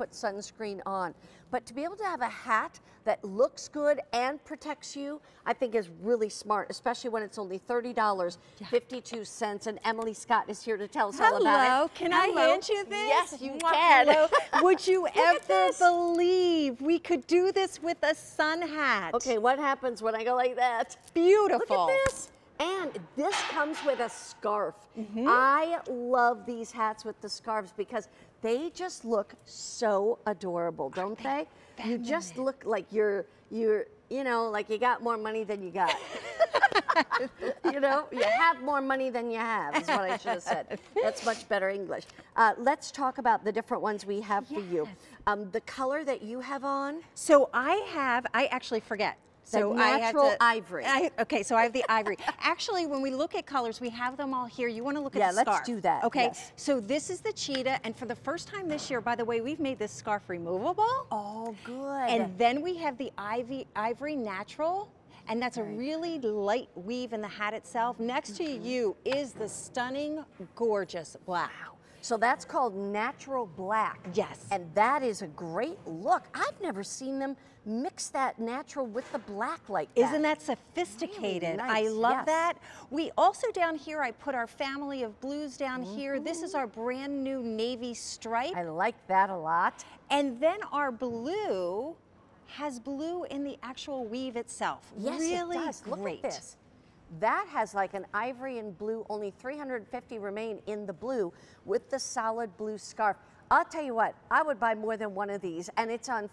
put sunscreen on. But to be able to have a hat that looks good and protects you, I think is really smart, especially when it's only $30.52. And Emily Scott is here to tell us all about it. Hello, can I hand you this? Yes, you can. Would you ever believe we could do this with a sun hat? Okay, what happens when I go like that? Beautiful. Look at this. And this comes with a scarf. Mm-hmm. I love these hats with the scarves because they just look so adorable, don't they? Feminine. You just look like you know, like you got more money than you got. You know, you have more money than you have is what I should have said. That's much better English. Let's talk about the different ones we have for you. The color that you have on. So I actually forget. So ivory. Okay, so I have the ivory. Actually, when we look at colors, we have them all here. You want to look at the scarf. Yeah, let's do that. Okay, yes. So this is the cheetah, and for the first time this year, by the way, we've made this scarf removable. Oh, good. And then we have the ivory natural, and that's a really light weave in the hat itself. Next to you is the stunning, gorgeous black. Wow. So that's called natural black. Yes. And that is a great look. I've never seen them mix that natural with the black like that. Isn't that sophisticated? Really nice. I love that. We also down here, I put our family of blues down here. This is our brand new navy stripe. I like that a lot. And then our blue has blue in the actual weave itself. Yes, really it does. Great. Look at this. That has like an ivory and blue, only 350 remain in the blue with the solid blue scarf. I'll tell you what, I would buy more than one of these, and it's on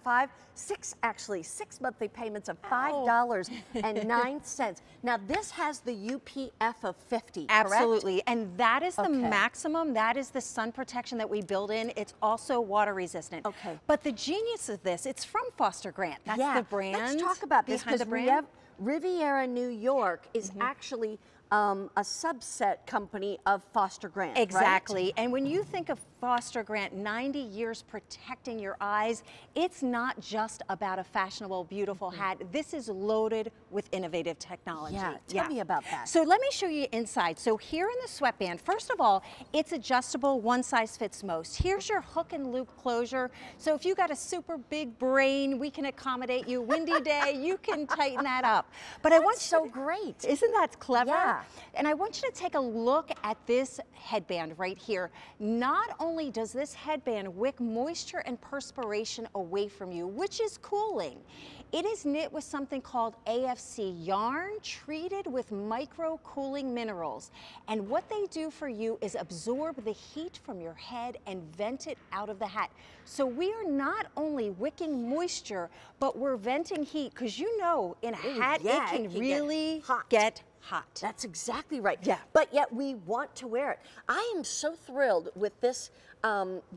six monthly payments of $5.09. Now this has the UPF of 50, Absolutely, correct? And that is the maximum, that is the sun protection that we build in. It's also water resistant. Okay. But the genius of this, it's from Foster Grant, that's the brand. Let's talk about this because Riviera New York is actually a subset company of Foster Grant. Exactly, right? And when you think of Foster Grant, 90 years protecting your eyes, it's not just about a fashionable, beautiful hat. This is loaded with innovative technology. Yeah, tell me about that. So let me show you inside. So here in the sweatband, first of all, it's adjustable, one size fits most. Here's your hook and loop closure. So if you got a super big brain, we can accommodate you. Windy day, you can tighten that up. But I want you to, great. Isn't that clever? Yeah. And I want you to take a look at this headband right here. Not only does this headband wick moisture and perspiration away from you, which is cooling, it is knit with something called AFC yarn treated with micro cooling minerals. And what they do for you is absorb the heat from your head and vent it out of the hat. So we are not only wicking moisture, but we're venting heat, because you know in a hat it can really get hot. That's exactly right. Yeah. But yet we want to wear it. I am so thrilled with this,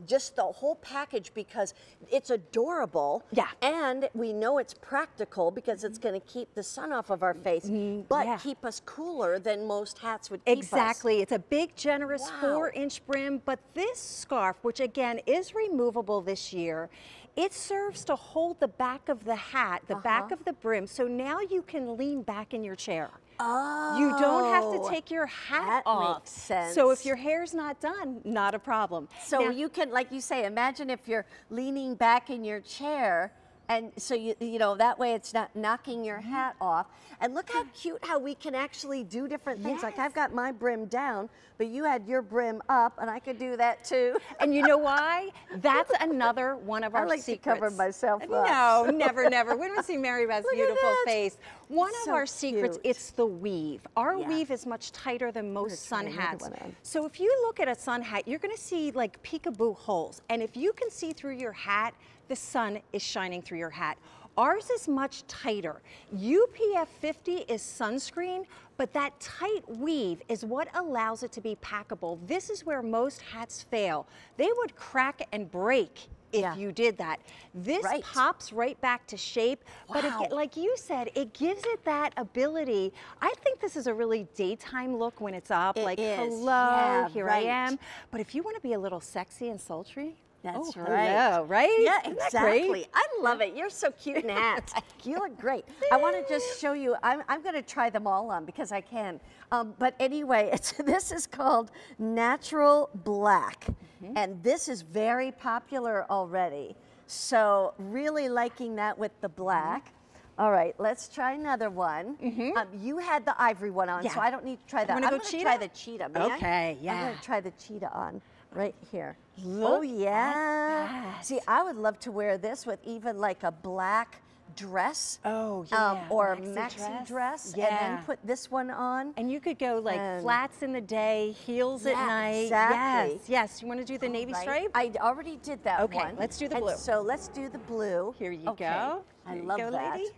just the whole package, because it's adorable. Yeah. And we know it's practical because it's going to keep the sun off of our face, but keep us cooler than most hats would keep us. It's a big, generous 4-inch brim, but this scarf, which again is removable this year, it serves to hold the back of the hat, the back of the brim, so now you can lean back in your chair. Oh, you don't have to take your hat off. Makes sense. So if your hair's not done, not a problem. So now, you can, like you say, imagine if you're leaning back in your chair, and so you know, that way it's not knocking your hat off. And look how cute how we can actually do different things. Like I've got my brim down, but you had your brim up, and I could do that too. And you know why? That's another one of our secrets. I like to cover myself up. No, never, never. We don't see Mary Beth's beautiful face. One of our secrets, it's the weave. Our weave is much tighter than most sun hats. So if you look at a sun hat, you're gonna see like peekaboo holes. And if you can see through your hat, the sun is shining through your hat. Ours is much tighter. UPF 50 is sunscreen, but that tight weave is what allows it to be packable. This is where most hats fail. They would crack and break if you did that. This pops right back to shape, but it, like you said, it gives it that ability. I think this is a really daytime look when it's up, it like, hello, here I am. But if you want to be a little sexy and sultry, That's right. Hello, right? Yeah, exactly. I love it. You're so cute and apt. You look great. I want to just show you. I'm going to try them all on because I can. But anyway, this is called Natural Black. Mm-hmm. And this is very popular already. So really liking that with the black. Mm-hmm. All right, let's try another one. Mm-hmm. You had the ivory one on, so I don't need to try that. I'm going to try the cheetah. Okay, yeah. I'm going to try the cheetah on right here. Look See, I would love to wear this with even like a black dress. Oh, yeah. Or a maxi dress. Yeah. And then put this one on. And you could go like flats in the day, heels at night. Exactly. Yes, yes. You want to do the navy stripe? I already did that one. Okay, let's do the blue. So let's do the blue. Here you go. I love that. Lady.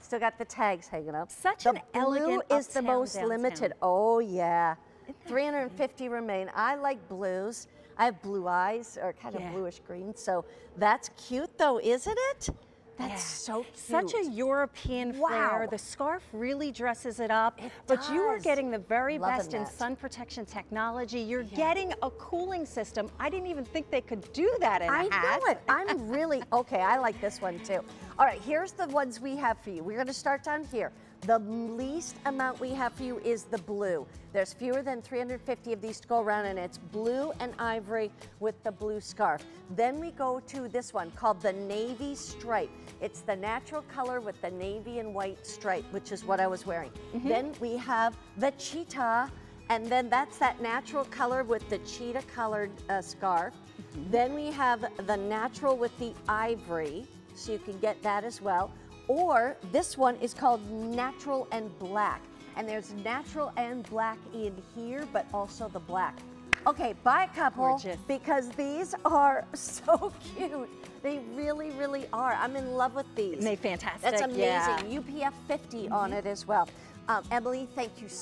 Still got the tags hanging up. Such an elegant. Blue is the most limited. Oh yeah, 350 remain. I like blues. I have blue eyes, or kind of bluish green. So that's cute, though, isn't it? That's so cute. Such a European flair. The scarf really dresses it up. It does. You are getting the very best in sun protection technology. You're getting a cooling system. I didn't even think they could do that in a hat. I know it. I'm really, I like this one too. All right, here's the ones we have for you. We're gonna start down here. The least amount we have for you is the blue. There's fewer than 350 of these to go around, and it's blue and ivory with the blue scarf. Then we go to this one called the navy stripe. It's the natural color with the navy and white stripe, which is what I was wearing. Mm-hmm. Then we have the cheetah, and then that's that natural color with the cheetah colored scarf. Mm-hmm. Then we have the natural with the ivory, so you can get that as well. Or this one is called Natural and Black. And there's natural and black in here, but also the black. Okay, buy a couple because these are so cute. They really, really are. I'm in love with these. They're fantastic. That's amazing. Yeah. UPF 50 on it as well. Emily, thank you so much.